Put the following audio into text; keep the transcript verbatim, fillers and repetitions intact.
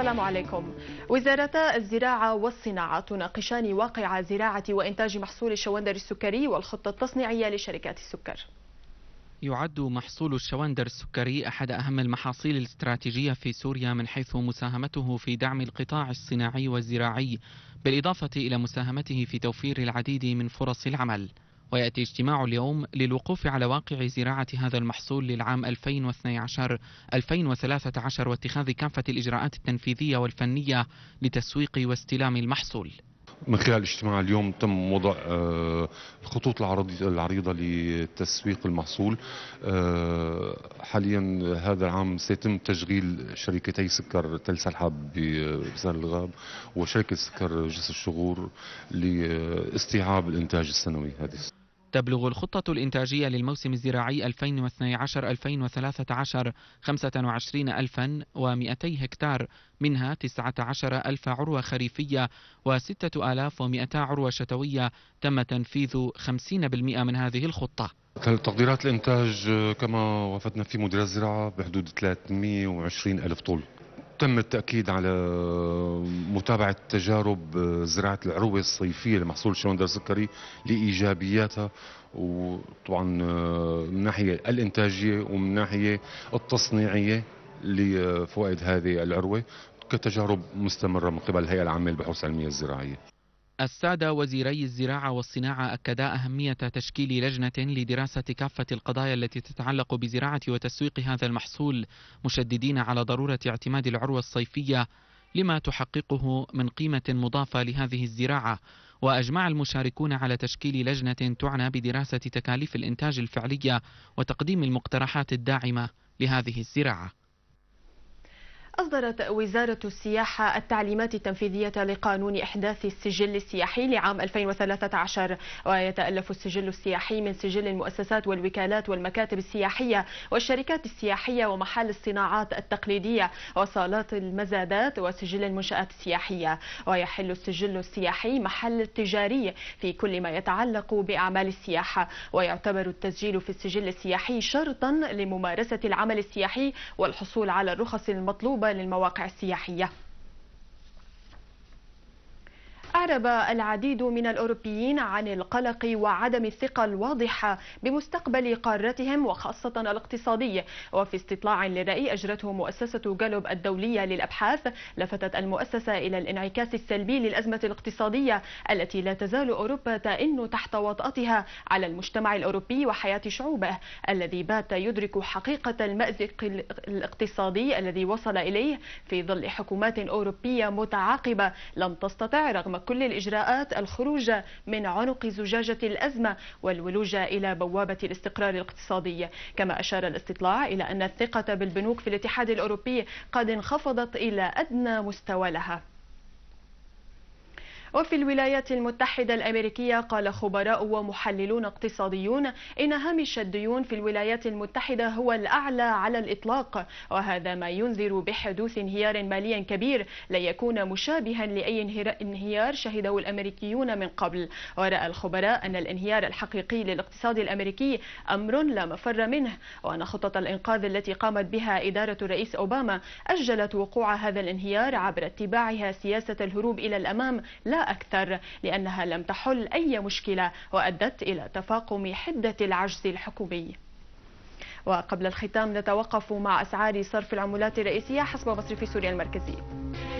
السلام عليكم. وزارتا الزراعة والصناعة تناقشان واقع زراعة وإنتاج محصول الشواندر السكري والخطة التصنيعية لشركات السكر. يعد محصول الشواندر السكري أحد أهم المحاصيل الاستراتيجية في سوريا من حيث مساهمته في دعم القطاع الصناعي والزراعي، بالإضافة إلى مساهمته في توفير العديد من فرص العمل. ويأتي اجتماع اليوم للوقوف على واقع زراعة هذا المحصول للعام ألفين واثني عشر ألفين وثلاثة عشر واتخاذ كافة الإجراءات التنفيذية والفنية لتسويق واستلام المحصول. من خلال اجتماع اليوم تم وضع الخطوط العريضة لتسويق المحصول. حاليا هذا العام سيتم تشغيل شركتي سكر تل سلحب بسهل الغاب وشركة سكر جسر الشغور لاستيعاب الإنتاج السنوي. هذه تبلغ الخطة الإنتاجية للموسم الزراعي ألفين واثني عشر ألفين وثلاثة عشر خمسة وعشرين ألفا ومئتي هكتار، منها تسعة عشر ألف عروة خريفية وستة آلاف ومئتي عروة شتوية. تم تنفيذ خمسين بالمئة من هذه الخطة. تقديرات الإنتاج كما وافدنا في مديرية الزراعة بحدود ثلاثمئة وعشرين ألف طن. تم التأكيد على متابعة تجارب زراعة العروة الصيفية لمحصول الشواندر السكري لإيجابياتها، وطبعا من ناحية الإنتاجية ومن ناحية التصنيعية لفوائد هذه العروة كتجارب مستمرة من قبل الهيئة العامة للبحوث العلمية الزراعية. السادة وزيري الزراعة والصناعة أكدا أهمية تشكيل لجنة لدراسة كافة القضايا التي تتعلق بزراعة وتسويق هذا المحصول، مشددين على ضرورة اعتماد العروة الصيفية لما تحققه من قيمة مضافة لهذه الزراعة. وأجمع المشاركون على تشكيل لجنة تعنى بدراسة تكاليف الإنتاج الفعلية وتقديم المقترحات الداعمة لهذه الزراعة. أصدرت وزارة السياحة التعليمات التنفيذية لقانون إحداث السجل السياحي لعام ألفين وثلاثة عشر، ويتألف السجل السياحي من سجل المؤسسات والوكالات والمكاتب السياحية والشركات السياحية ومحال الصناعات التقليدية وصالات المزادات وسجل المنشآت السياحية. ويحل السجل السياحي محل التجاري في كل ما يتعلق بأعمال السياحة، ويعتبر التسجيل في السجل السياحي شرطا لممارسة العمل السياحي والحصول على الرخص المطلوبة للمواقع السياحية. أعرب العديد من الأوروبيين عن القلق وعدم الثقة الواضحة بمستقبل قارتهم وخاصة الاقتصادي. وفي استطلاع للرأي أجرته مؤسسة جالوب الدولية للأبحاث، لفتت المؤسسة إلى الانعكاس السلبي للأزمة الاقتصادية التي لا تزال أوروبا تئن تحت وطأتها على المجتمع الأوروبي وحياة شعوبه، الذي بات يدرك حقيقة المأزق الاقتصادي الذي وصل إليه في ظل حكومات أوروبية متعاقبة لم تستطع رغم كل الإجراءات الخروج من عنق زجاجة الأزمة والولوج إلى بوابة الاستقرار الاقتصادي. كما أشار الاستطلاع إلى أن الثقة بالبنوك في الاتحاد الأوروبي قد انخفضت إلى أدنى مستوى لها. وفي الولايات المتحدة الأمريكية قال خبراء ومحللون اقتصاديون إن هامش الديون في الولايات المتحدة هو الأعلى على الإطلاق، وهذا ما ينذر بحدوث انهيار مالي كبير لا يكون مشابها لأي انهيار شهده الأمريكيون من قبل. ورأى الخبراء أن الانهيار الحقيقي للاقتصاد الأمريكي أمر لا مفر منه، وأن خطط الإنقاذ التي قامت بها إدارة الرئيس أوباما أجلت وقوع هذا الانهيار عبر اتباعها سياسة الهروب إلى الأمام لا أكثر، لأنها لم تحل أي مشكلة وأدت إلى تفاقم حدة العجز الحكومي. وقبل الختام نتوقف مع أسعار صرف العملات الرئيسية حسب مصرف سوريا المركزي.